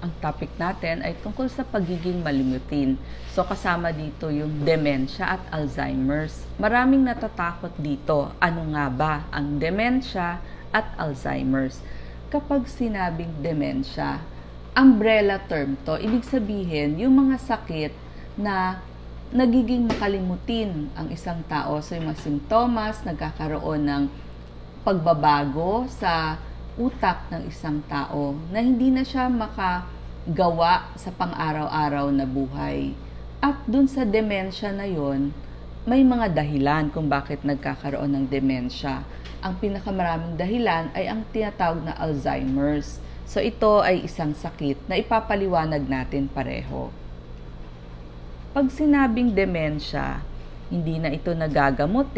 ang topic natin ay tungkol sa pagiging malimutin. So kasama dito yung dementia at Alzheimer's. Maraming natatakot dito. Ano nga ba ang dementia at Alzheimer's? Kapag sinabing dementia, umbrella term to, ibig sabihin yung mga sakit na nagiging makalimutin ang isang tao. So yung mga simptomas, nagkakaroon ng pagbabago sa utak ng isang tao na hindi na siya makagawa sa pang-araw-araw na buhay. At dun sa dementia na yon, may mga dahilan kung bakit nagkakaroon ng dementia. Ang pinakamaraming dahilan ay ang tinatawag na Alzheimer's. So ito ay isang sakit na ipapaliwanag natin pareho. Pag sinabing dementia, hindi na ito nagagamot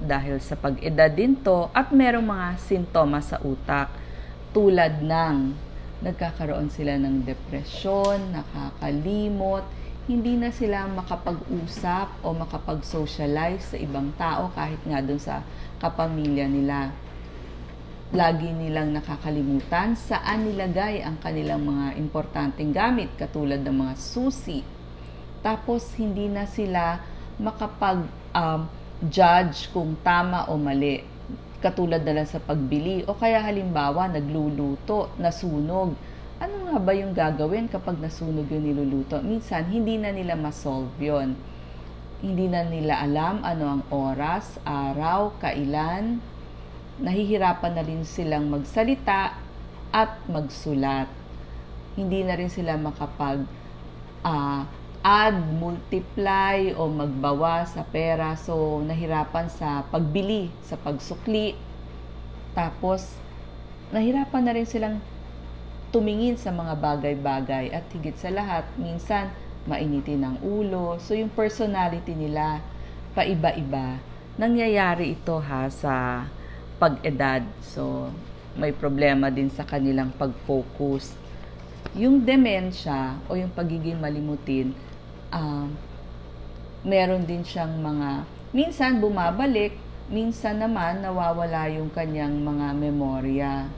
dahil sa pag-edad din to at merong mga sintomas sa utak tulad ng nagkakaroon sila ng depression, nakakalimot, hindi na sila makapag-usap o makapag-socialize sa ibang tao kahit nga dun sa kapamilya nila. Lagi nilang nakakalimutan saan nilagay ang kanilang mga importanteng gamit katulad ng mga susi. Tapos hindi na sila makapag-judge kung tama o mali. Katulad na lang sa pagbili o kaya halimbawa nagluluto, nasunog. Ano nga ba yung gagawin kapag nasunog yung niluluto? Minsan, hindi na nila masolve yun. Hindi na nila alam ano ang oras, araw, kailan. Nahihirapan na rin silang magsalita at magsulat. Hindi na rin sila makapag add, multiply o magbawas sa pera. So, nahirapan sa pagbili, sa pagsukli. Tapos, nahirapan na rin silang tumingin sa mga bagay-bagay. At higit sa lahat, minsan, mainitin ang ulo. So, yung personality nila, paiba-iba. Nangyayari ito sa pag-edad. So, may problema din sa kanilang pag-focus. Yung dementia o yung pagiging malimutin, meron din siyang mga, minsan bumabalik, minsan naman nawawala yung kanyang mga memorya.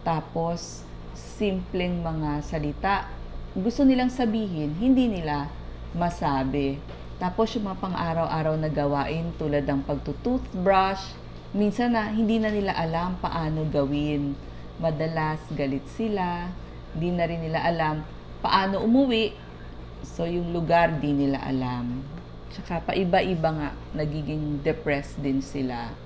Tapos, simpleng mga salita, gusto nilang sabihin, hindi nila masabi. Tapos, yung mga pang-araw-araw na gawain tulad ng pagtutoothbrush, minsan na hindi na nila alam paano gawin. Madalas, galit sila, hindi na rin nila alam paano umuwi. So, yung lugar, di nila alam. Tsaka, paiba-iba nga, nagiging depressed din sila.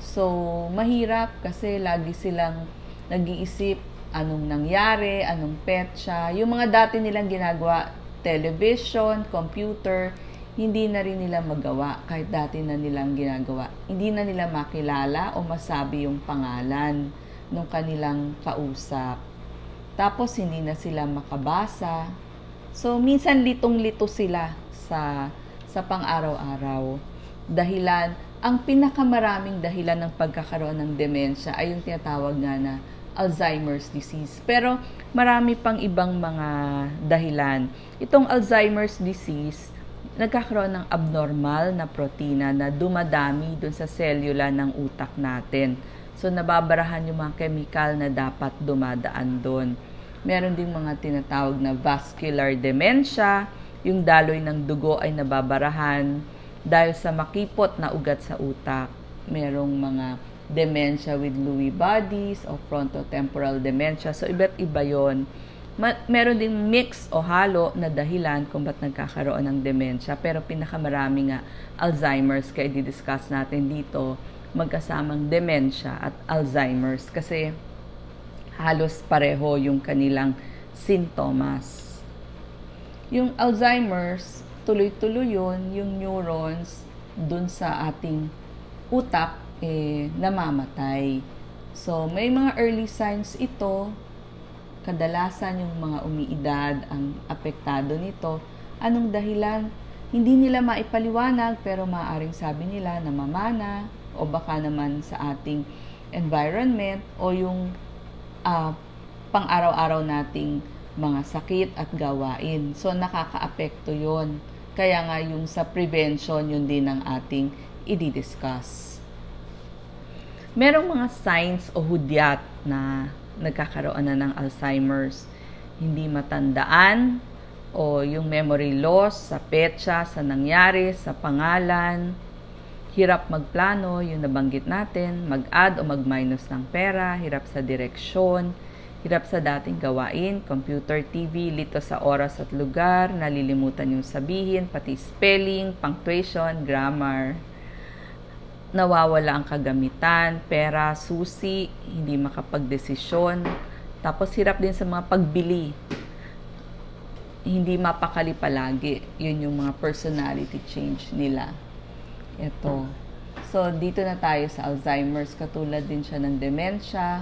So, mahirap kasi lagi silang nag-iisip anong nangyari, anong petsa. Yung mga dati nilang ginagawa, television, computer, hindi na rin nila magawa kahit dati na nilang ginagawa. Hindi na nila makilala o masabi yung pangalan ng kanilang kausap. Tapos, hindi na sila makabasa. So, minsan litong-lito sila sa pang-araw-araw. Dahilan, ang pinakamaraming dahilan ng pagkakaroon ng dementia ay yung tinatawag nga na Alzheimer's disease. Pero, marami pang ibang mga dahilan. Itong Alzheimer's disease, nagkakaroon ng abnormal na protina na dumadami dun sa selula ng utak natin. So, nababarahan yung mga chemical na dapat dumadaan dun. Meron ding mga tinatawag na vascular dementia, yung daloy ng dugo ay nababarahan dahil sa makipot na ugat sa utak. Merong mga dementia with Lewy bodies o frontotemporal dementia. So, iba't iba yun. Meron ding mix o halo na dahilan kung ba't nagkakaroon ng dementia. Pero pinakamarami nga Alzheimer's kaya i-discuss natin dito magkasamang dementia at Alzheimer's kasi halos pareho yung kanilang sintomas. Yung Alzheimer's, tuloy-tuloy yun, yung neurons dun sa ating utak, namamatay. So, may mga early signs ito. Kadalasan yung mga umiidad ang apektado nito. Anong dahilan? Hindi nila maipaliwanag pero maaaring sabi nila namamana o baka naman sa ating environment o yung pang-araw-araw nating mga sakit at gawain. So, nakaka-apekto yun. Kaya nga yung sa prevention, yun din ang ating i-discuss. Merong mga signs o hudyat na nagkakaroon na ng Alzheimer's. hindi matandaan, o yung memory loss sa petsa, sa nangyari, sa pangalan, hirap magplano, yung nabanggit natin, mag-add o mag-minus ng pera, hirap sa direksyon, hirap sa dating gawain, computer, TV, lito sa oras at lugar, nalilimutan yung sabihin, pati spelling, punctuation, grammar, nawawala ang kagamitan, pera, susi, hindi makapagdesisyon, tapos hirap din sa mga pagbili, hindi mapakali palagi. Yun yung mga personality change nila. Ito. So, dito na tayo sa Alzheimer's. Katulad din siya ng dementia.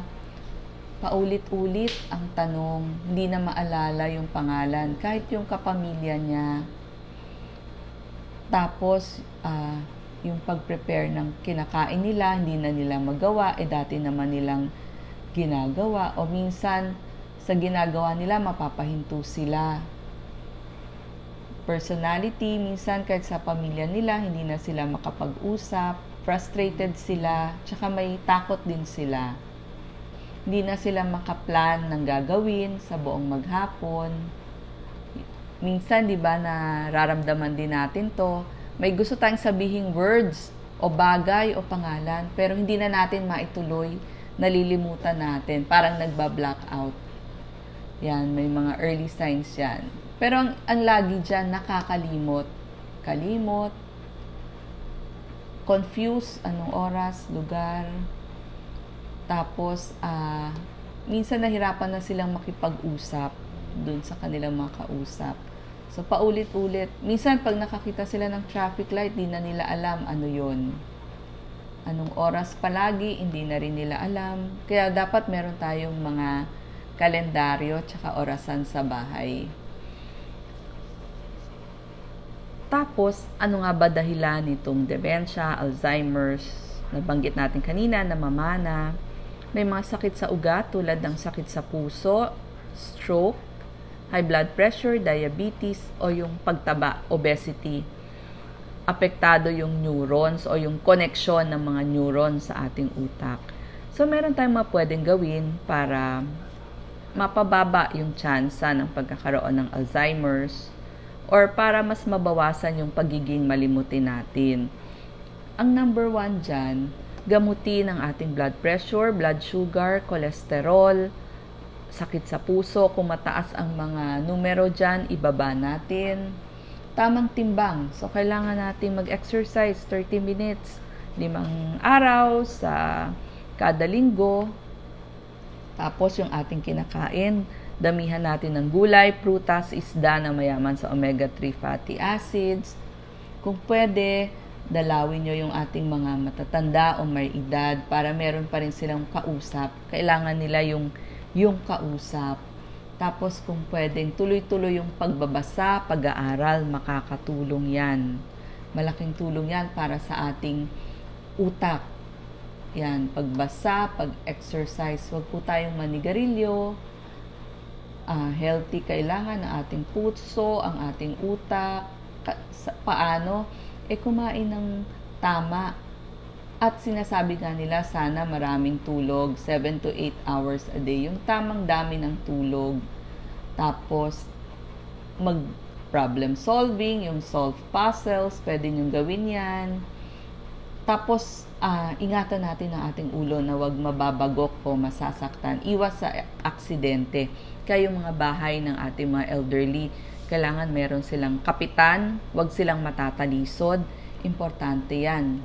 Paulit-ulit ang tanong. Hindi na maalala yung pangalan. Kahit yung kapamilya niya. Tapos, yung pag-prepare ng kinakain nila, hindi na nila magawa. Eh, dati naman nilang ginagawa. O minsan, sa ginagawa nila, mapapahinto sila. Personality, minsan kahit sa pamilya nila, hindi na sila makapag-usap, frustrated sila, tsaka may takot din sila. Hindi na sila makaplan ng gagawin sa buong maghapon. Minsan, di ba, nararamdaman din natin to, may gusto tayong sabihing words o bagay o pangalan, pero hindi na natin maituloy, nalilimutan natin, parang nagba-blackout. Yan, may mga early signs yan. Pero ang lagi dyan, nakakalimot. Kalimot. Confused, anong oras, lugar. Tapos, minsan nahirapan na silang makipag-usap dun sa kanilang mga kausap. So, paulit-ulit. Minsan, pag nakakita sila ng traffic light, di na nila alam ano yun. Anong oras palagi, hindi na rin nila alam. Kaya dapat meron tayong mga kalendaryo tsaka orasan sa bahay. Tapos, ano nga ba dahilan nitong dementia, Alzheimer's, nabanggit natin kanina, namamana, may mga sakit sa ugat tulad ng sakit sa puso, stroke, high blood pressure, diabetes, o yung pagtaba, obesity. Apektado yung neurons o yung connection ng mga neurons sa ating utak. So, meron tayong mga pwedeng gawin para mapababa yung tsansa ng pagkakaroon ng Alzheimer's, or para mas mabawasan yung pagiging malimutin natin. Ang number one dyan, gamutin ang ating blood pressure, blood sugar, cholesterol, sakit sa puso. Kung mataas ang mga numero dyan, ibaba natin. Tamang timbang. So, kailangan natin mag-exercise 30 minutes, 5 araw sa kada linggo. Tapos, yung ating kinakain, damihan natin ng gulay, prutas, isda na mayaman sa omega-3 fatty acids. Kung pwede, dalawin nyo yung ating mga matatanda o may edad para meron pa rin silang kausap. Kailangan nila yung kausap. Tapos kung pwedeng tuloy-tuloy yung pagbabasa, pag-aaral, makakatulong yan. Malaking tulong yan para sa ating utak. Yan, pagbasa, pag-exercise. Huwag po tayong manigarilyo. Healthy kailangan ang ating puso, ang ating utak, paano? Kumain ng tama. At sinasabi nga nila, sana maraming tulog, 7 to 8 hours a day, yung tamang dami ng tulog. Tapos, mag-problem solving, yung solve puzzles, pwede niyong gawin yan. Tapos, ingatan natin ang ating ulo na huwag mababagok o masasaktan. Iwas sa aksidente. Kaya yung mga bahay ng ating mga elderly, kailangan meron silang kapitan, huwag silang matatalisod. Importante yan.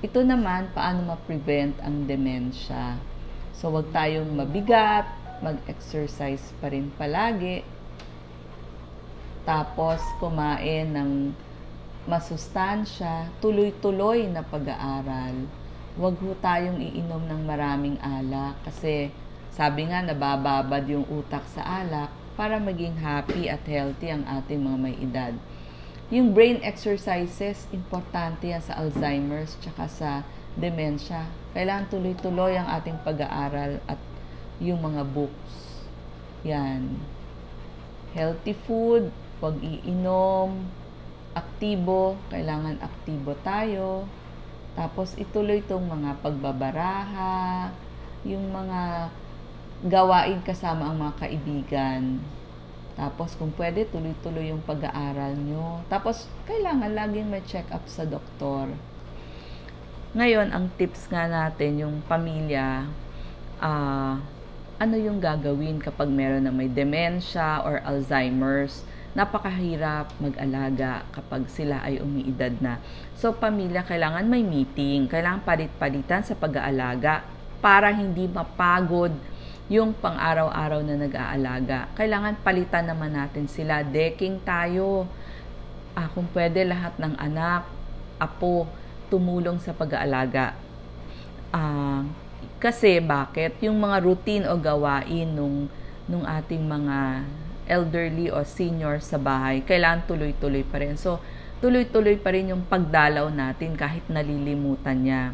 Ito naman, paano ma-prevent ang dementia. So, huwag tayong mabigat, mag-exercise pa rin palagi. Tapos, kumain ng masustansya, tuloy-tuloy na pag-aaral. Huwag ho tayong iinom ng maraming alak kasi sabi nga nabababad yung utak sa alak para maging happy at healthy ang ating mga may edad. Yung brain exercises, importante yan sa Alzheimer's tsaka sa dementia. Kailangan tuloy-tuloy ang ating pag-aaral at yung mga books. Yan. Healthy food, huwag iinom, aktibo, kailangan aktibo tayo. Tapos ituloy itong mga pagbabaraha, yung mga gawain kasama ang mga kaibigan. Tapos, kung pwede, tuloy-tuloy yung pag-aaral nyo. Tapos, kailangan laging may check-up sa doktor. Ngayon, ang tips nga natin, yung pamilya, ano yung gagawin kapag meron na may dementia or Alzheimer's? Napakahirap mag-alaga kapag sila ay umiidad na. So, pamilya, kailangan may meeting. Kailangan palit-palitan sa pag-aalaga para hindi mapagod yung pang-araw-araw na nag-aalaga. Kailangan palitan naman natin sila. Decking tayo. Kung pwede, lahat ng anak, apo, tumulong sa pag-aalaga. Kasi bakit? Yung mga routine o gawain nung ating mga elderly o senior sa bahay, kailangan tuloy-tuloy pa rin. So, tuloy-tuloy pa rin yung pagdalaw natin kahit nalilimutan niya.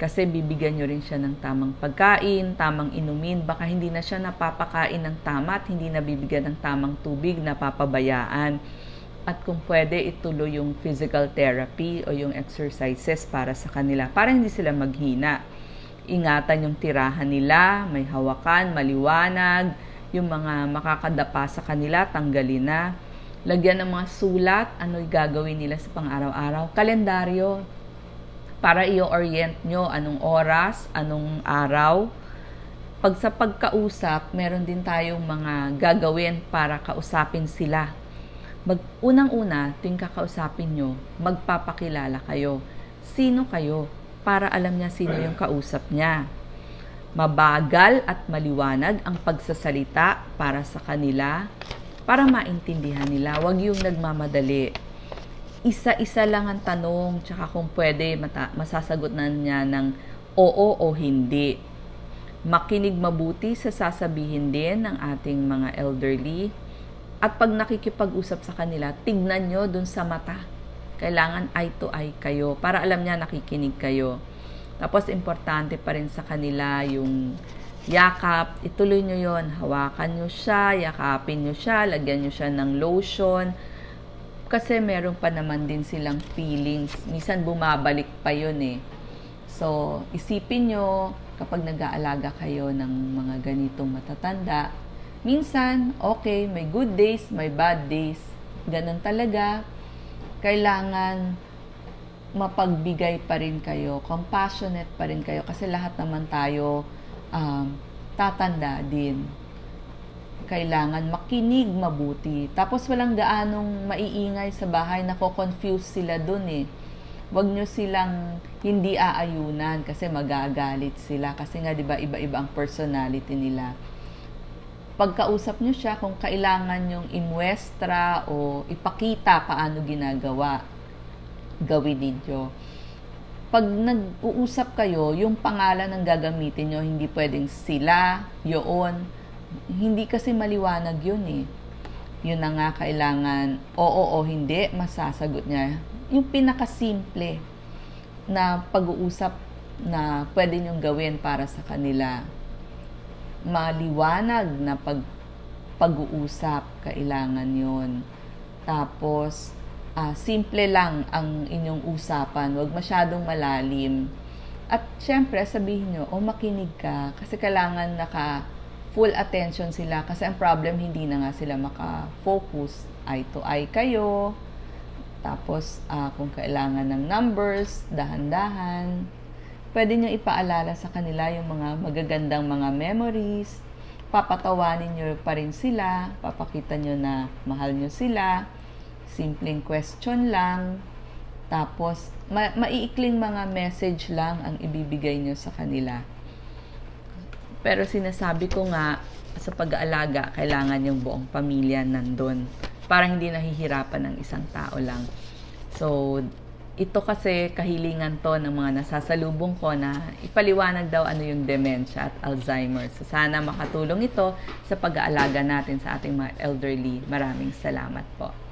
Kasi bibigyan nyo rin siya ng tamang pagkain, tamang inumin. Baka hindi na siya napapakain ng tama at hindi na bibigyan ng tamang tubig, napapabayaan. At kung pwede, ituloy yung physical therapy o yung exercises para sa kanila. Para hindi sila maghina. Ingatan yung tirahan nila, may hawakan, maliwanag. Yung mga makakadapa sa kanila, tanggalin na. Lagyan ng mga sulat, ano'y gagawin nila sa pang-araw-araw. Kalendaryo. Para i-orient nyo anong oras, anong araw. Pag sa pagkausap, meron din tayong mga gagawin para kausapin sila. Unang-una, tuwing kakausapin nyo, magpapakilala kayo. Sino kayo? Para alam niya sino yung kausap niya. Mabagal at maliwanag ang pagsasalita para sa kanila, para maintindihan nila. Huwag yung nagmamadali. Isa-isa lang ang tanong, tsaka kung pwede, masasagot na niya ng oo o hindi. Makinig mabuti sa sasabihin din ng ating mga elderly. At pag nakikipag-usap sa kanila, tignan nyo dun sa mata. Kailangan eye to eye kayo para alam niya nakikinig kayo. Tapos, importante pa rin sa kanila yung yakap. Ituloy nyo yun. Hawakan nyo siya, yakapin nyo siya, lagyan nyo siya ng lotion. Kasi meron pa naman din silang feelings. Minsan bumabalik pa yun eh. So, isipin nyo kapag nag-aalaga kayo ng mga ganitong matatanda. Minsan, okay, may good days, may bad days. Ganun talaga. Kailangan mapagbigay pa rin kayo. Compassionate pa rin kayo. Kasi lahat naman tayo tatanda din. Kailangan makinig mabuti. Tapos walang gaanong maiingay sa bahay, nako-confuse sila dun eh. Huwag nyo silang hindi aayunan kasi magagalit sila. Kasi nga diba iba-iba ang personality nila. Pagkausap nyo siya kung kailangan yung imwestra o ipakita paano ginagawa, gawin ninyo. Pag nag-uusap kayo, yung pangalan ang gagamitin nyo, hindi pwedeng sila, yoon. Hindi kasi maliwanag yun eh. Yun na nga, kailangan oo o hindi, masasagot niya. Yung pinakasimple na pag-uusap na pwede niyong gawin para sa kanila. Maliwanag na pag-uusap, kailangan yun. Tapos, simple lang ang inyong usapan. Huwag masyadong malalim. At syempre, sabihin nyo, makinig ka. Kasi kailangan full attention sila kasi ang problem hindi na nga sila maka-focus, eye to eye kayo. Tapos kung kailangan ng numbers, dahan-dahan. Pwede nyo ipaalala sa kanila yung mga magagandang mga memories. Papatawanin nyo pa rin sila, papakita nyo na mahal nyo sila. Simpleng question lang. Tapos maiikling mga message lang ang ibibigay nyo sa kanila. Pero sinasabi ko nga, sa pag-aalaga, kailangan yung buong pamilya nandun. Para hindi nahihirapan ng isang tao lang. So, ito kasi kahilingan to ng mga nasasalubong ko na ipaliwanag daw ano yung dementia at Alzheimer's. So, sana makatulong ito sa pag-aalaga natin sa ating mga elderly. Maraming salamat po.